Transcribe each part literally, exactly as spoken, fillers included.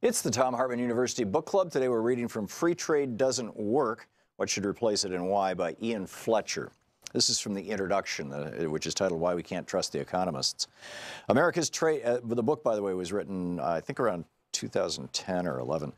It's the Thom Hartmann University Book Club. Today we're reading from Free Trade Doesn't Work, What Should Replace It and Why by Ian Fletcher. This is from the introduction, uh, which is titled Why We Can't Trust the Economists. America's trade, uh, the book, by the way, was written, uh, I think, around two thousand ten or eleven.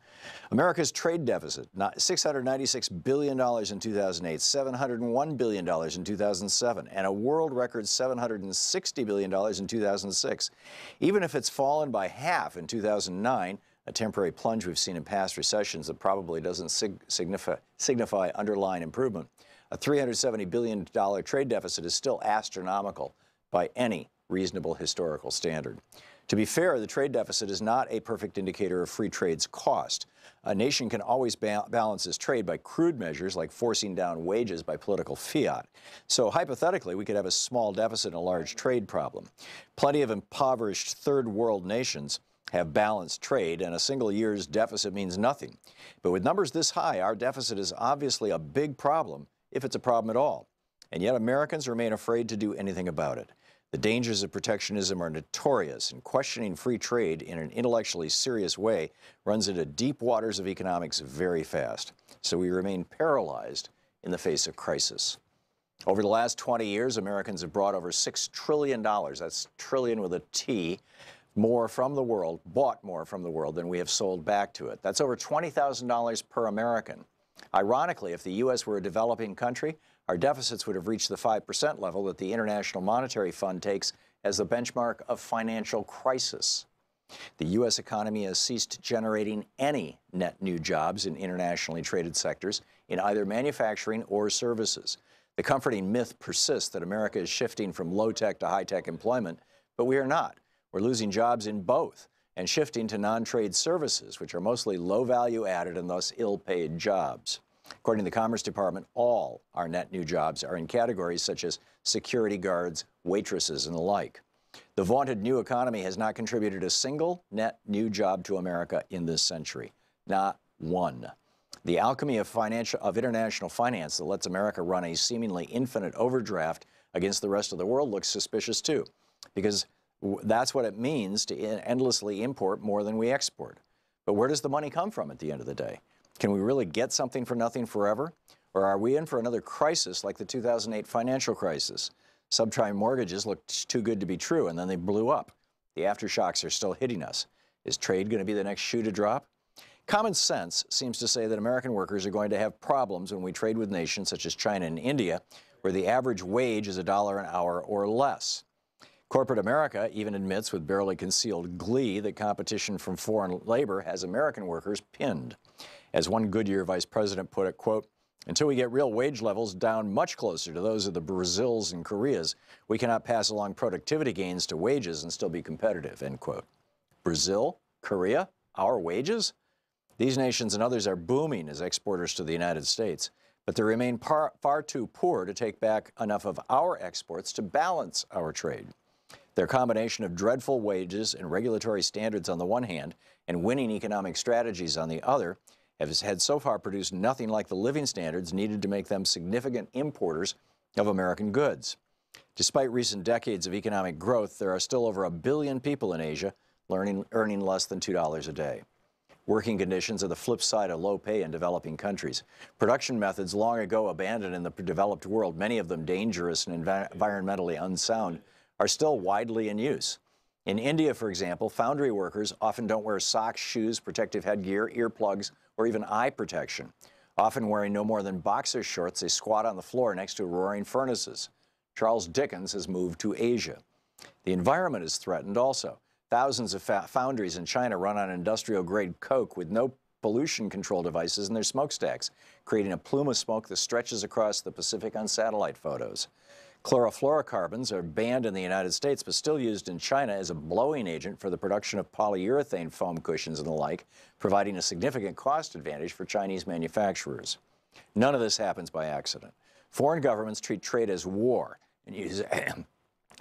America's trade deficit, six hundred ninety-six billion dollars in two thousand eight, seven hundred one billion dollars in two thousand seven, and a world record seven hundred sixty billion dollars in two thousand six. Even if it's fallen by half in two thousand nine, a temporary plunge we've seen in past recessions that probably doesn't sig signify, signify underlying improvement, a three hundred seventy billion dollars trade deficit is still astronomical by any reasonable historical standard. To be fair, the trade deficit is not a perfect indicator of free trade's cost. A nation can always ba balance its trade by crude measures like forcing down wages by political fiat. So hypothetically, we could have a small deficit and a large trade problem. Plenty of impoverished third world nations have balanced trade, and a single year's deficit means nothing. But with numbers this high, our deficit is obviously a big problem, if it's a problem at all. And yet Americans remain afraid to do anything about it. The dangers of protectionism are notorious, and questioning free trade in an intellectually serious way runs into deep waters of economics very fast. So we remain paralyzed in the face of crisis. Over the last twenty years, Americans have brought over six trillion dollars, that's trillion with a T, more from the world, bought more from the world than we have sold back to it. That's over twenty thousand dollars per American. Ironically, if the U S were a developing country, our deficits would have reached the five percent level that the International Monetary Fund takes as the benchmark of financial crisis. The U S economy has ceased generating any net new jobs in internationally traded sectors in either manufacturing or services. The comforting myth persists that America is shifting from low-tech to high-tech employment, but we are not. We're losing jobs in both and shifting to non-trade services, which are mostly low-value added and thus ill-paid jobs. According to the Commerce Department, all our net new jobs are in categories such as security guards, waitresses, and the like. The vaunted new economy has not contributed a single net new job to America in this century. Not one. The alchemy of, financial, of international finance that lets America run a seemingly infinite overdraft against the rest of the world looks suspicious too, because that's what it means to endlessly import more than we export. But where does the money come from at the end of the day? Can we really get something for nothing forever? Or are we in for another crisis like the two thousand eight financial crisis? Subprime mortgages looked too good to be true, and then they blew up. The aftershocks are still hitting us. Is trade going to be the next shoe to drop? Common sense seems to say that American workers are going to have problems when we trade with nations such as China and India, where the average wage is a dollar an hour or less. Corporate America even admits with barely concealed glee that competition from foreign labor has American workers pinned. As one Goodyear vice president put it, quote, "Until we get real wage levels down much closer to those of the Brazils and Koreas, we cannot pass along productivity gains to wages and still be competitive," end quote. Brazil? Korea? Our wages? These nations and others are booming as exporters to the United States, but they remain par, far too poor to take back enough of our exports to balance our trade. Their combination of dreadful wages and regulatory standards on the one hand and winning economic strategies on the other has had so far produced nothing like the living standards needed to make them significant importers of American goods. Despite recent decades of economic growth, there are still over a billion people in Asia learning, earning less than two dollars a day. Working conditions are the flip side of low pay in developing countries. Production methods long ago abandoned in the developed world, many of them dangerous and env- environmentally unsound, are still widely in use. In India, for example, foundry workers often don't wear socks, shoes, protective headgear, earplugs, or even eye protection. Often wearing no more than boxer shorts, they squat on the floor next to roaring furnaces. Charles Dickens has moved to Asia. The environment is threatened also. Thousands of foundries in China run on industrial-grade coke with no pollution control devices in their smokestacks, creating a plume of smoke that stretches across the Pacific on satellite photos. Chlorofluorocarbons are banned in the United States but still used in China as a blowing agent for the production of polyurethane foam cushions and the like, providing a significant cost advantage for Chinese manufacturers. None of this happens by accident. Foreign governments treat trade as war and use,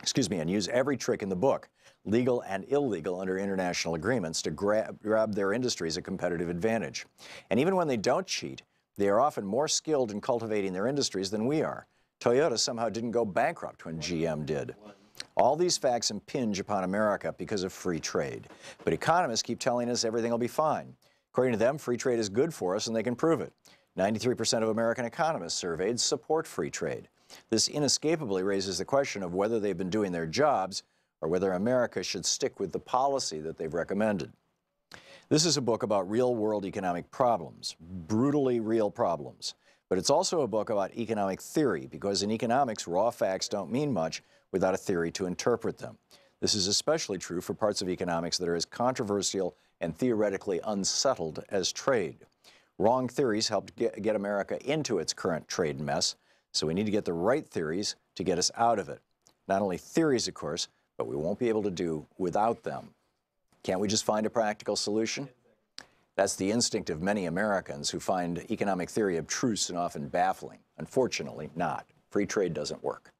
excuse me, and use every trick in the book, legal and illegal under international agreements, to grab, grab their industries a competitive advantage. And even when they don't cheat, they are often more skilled in cultivating their industries than we are. Toyota somehow didn't go bankrupt when G M did. All these facts impinge upon America because of free trade. But economists keep telling us everything will be fine. According to them, free trade is good for us, and they can prove it. ninety-three percent of American economists surveyed support free trade. This inescapably raises the question of whether they've been doing their jobs or whether America should stick with the policy that they've recommended. This is a book about real-world economic problems, brutally real problems. But it's also a book about economic theory, because in economics, raw facts don't mean much without a theory to interpret them. This is especially true for parts of economics that are as controversial and theoretically unsettled as trade. Wrong theories helped get America into its current trade mess, so we need to get the right theories to get us out of it. Not only theories, of course, but we won't be able to do without them. Can't we just find a practical solution? That's the instinct of many Americans who find economic theory abstruse and often baffling. Unfortunately, not. Free trade doesn't work.